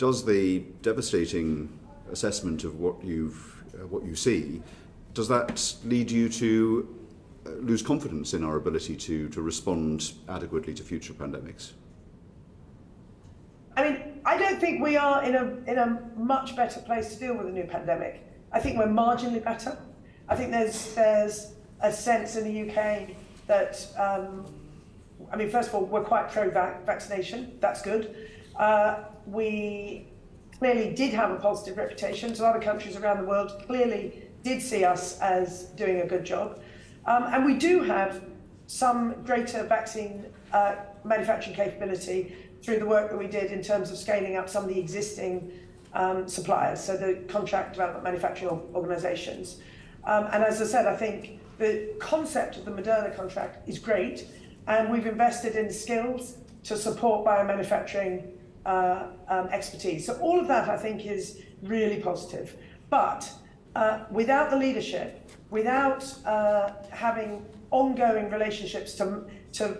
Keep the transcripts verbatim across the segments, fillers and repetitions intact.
does the devastating assessment of what you've uh, what you see, does that lead you to uh, lose confidence in our ability to to respond adequately to future pandemics? I mean, I don't think we are in a in a much better place to deal with a new pandemic. I think we're marginally better. I think there's there's a sense in the U K that um, I mean, first of all, we're quite pro-vaccination. That's good. Uh, we clearly did have a positive reputation. So other countries around the world clearly did see us as doing a good job. Um, and we do have some greater vaccine uh, manufacturing capability through the work that we did in terms of scaling up some of the existing um, suppliers, so the contract development manufacturing organizations. Um, and as I said, I think the concept of the Moderna contract is great. And we've invested in skills to support biomanufacturing uh, um, expertise. So all of that, I think, is really positive. But uh, without the leadership, without uh, having ongoing relationships to, to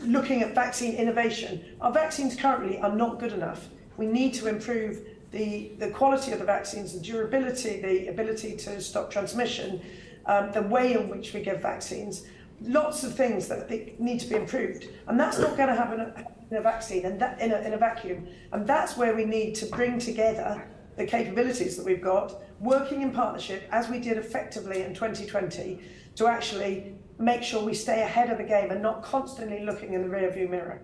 looking at vaccine innovation, our vaccines currently are not good enough. We need to improve the, the quality of the vaccines, the durability, the ability to stop transmission, um, the way in which we give vaccines. Lots of things that they need to be improved, and that's not going to happen in a vaccine and that in a, in a vacuum. And that's where we need to bring together the capabilities that we've got, working in partnership as we did effectively in twenty twenty, to actually make sure we stay ahead of the game and not constantly looking in the rearview mirror.